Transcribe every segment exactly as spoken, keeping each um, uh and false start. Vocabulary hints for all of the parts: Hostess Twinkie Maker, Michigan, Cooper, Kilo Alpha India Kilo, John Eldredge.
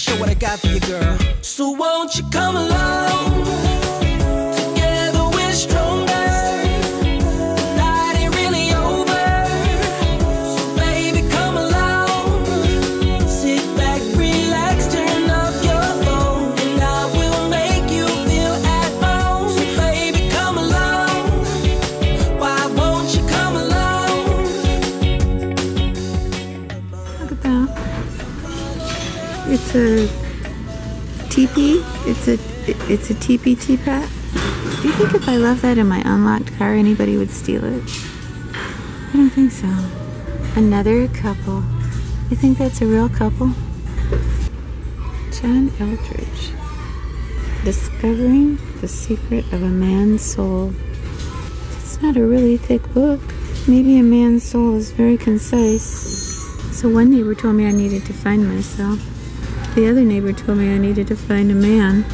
show what I got for you, girl. So won't you come along? Together we're stronger. Night ain't really over. So baby, come along. Sit back, relax, turn off your phone, and I will make you feel at home. So baby, come along. Why won't you come along? Look at that. It's a teepee. It's a it's a teepee teapot. Do you think if I left that in my unlocked car, anybody would steal it? I don't think so. Another couple. You think that's a real couple? John Eldredge. Discovering the Secret of a Man's Soul. It's not a really thick book. Maybe a man's soul is very concise. So one neighbor told me I needed to find myself. The other neighbor told me I needed to find a man.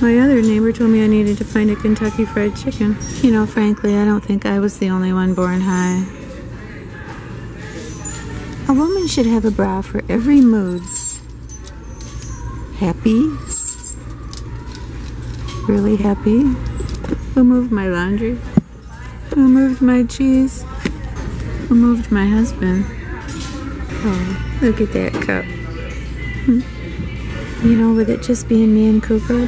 My other neighbor told me I needed to find a Kentucky Fried Chicken. You know, frankly, I don't think I was the only one born high. A woman should have a bra for every mood. Happy. Really happy. Who moved my laundry? Who moved my cheese? Who moved my husband? Oh, look at that cup. Hmm. You know, with it just being me and Cooper,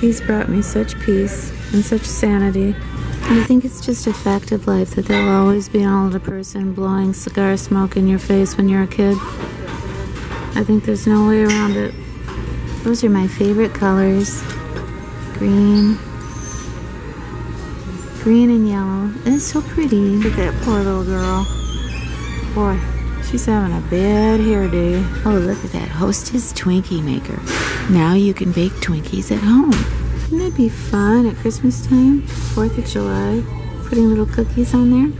he's brought me such peace and such sanity. I think it's just a fact of life that there will always be an older person blowing cigar smoke in your face when you're a kid. I think there's no way around it. Those are my favorite colors. Green. Green and yellow. And it's so pretty. Look at that poor little girl. Boy. She's having a bad hairdo. Oh, look at that Hostess Twinkie Maker. Now you can bake Twinkies at home. Wouldn't that be fun at Christmas time? fourth of July. Putting little cookies on there.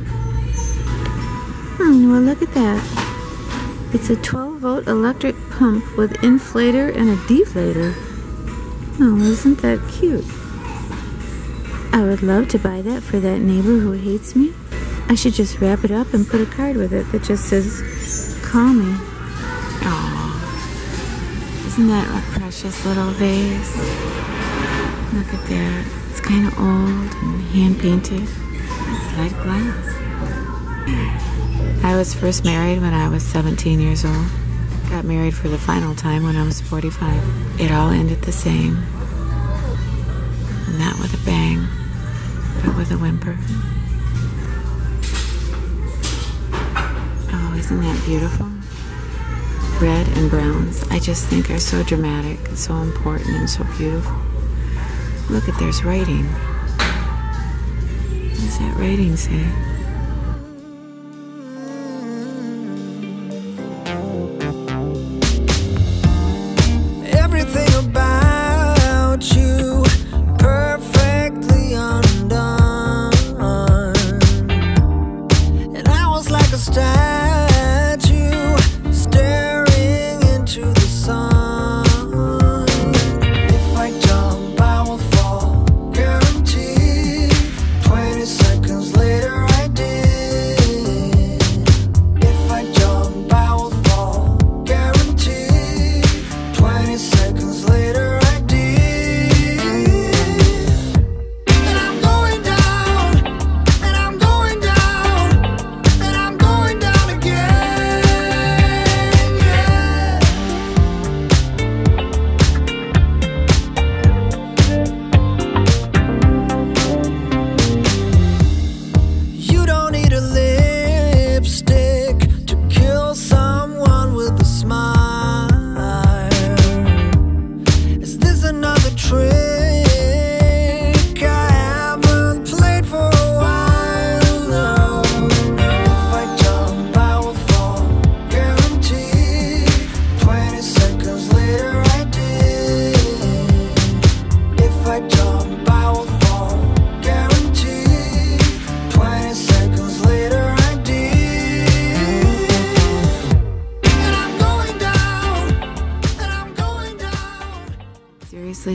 Hmm, well look at that. It's a twelve volt electric pump with inflator and a deflator. Oh, isn't that cute? I would love to buy that for that neighbor who hates me. I should just wrap it up and put a card with it that just says, call me. Aww. Isn't that a precious little vase? Look at that. It's kind of old and hand-painted. It's light glass. I was first married when I was seventeen years old. Got married for the final time when I was forty-five. It all ended the same. Not with a bang, but with a whimper. Isn't that beautiful? Red and browns, I just think are so dramatic, and so important, and so beautiful. Look at, there's writing. What does that writing say?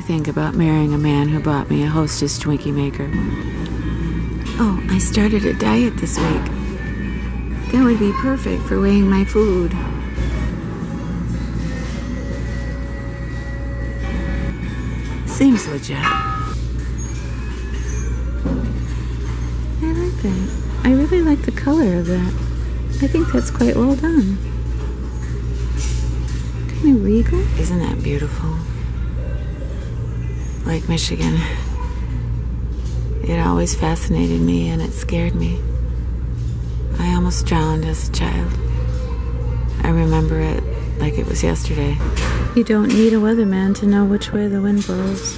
Think about marrying a man who bought me a Hostess Twinkie Maker. Oh, I started a diet this week. That would be perfect for weighing my food. Seems legit. I like that. I really like the color of that. I think that's quite well done. Kind of regal. Isn't that beautiful? Lake Michigan. It always fascinated me and it scared me. I almost drowned as a child. I remember it like it was yesterday. You don't need a weatherman to know which way the wind blows.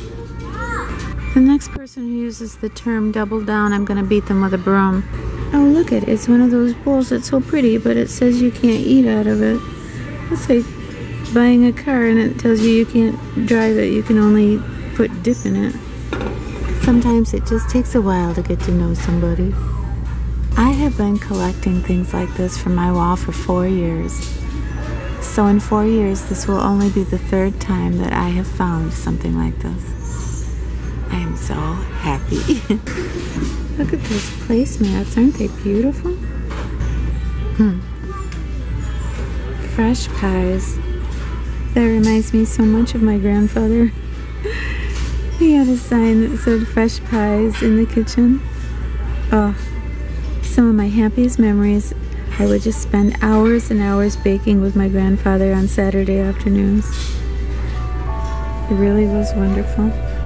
The next person who uses the term double down, I'm gonna beat them with a broom. Oh, look it, it's one of those bowls that's so pretty, but it says you can't eat out of it. It's like buying a car and it tells you you can't drive it, you can only put dip in it. Sometimes it just takes a while to get to know somebody. I have been collecting things like this from my wall for four years. So in four years, this will only be the third time that I have found something like this. I am so happy. Look at those placemats, aren't they beautiful? Hmm. Fresh pies. That reminds me so much of my grandfather. He had a sign that said fresh pies in the kitchen. Oh, some of my happiest memories. I would just spend hours and hours baking with my grandfather on Saturday afternoons. It really was wonderful.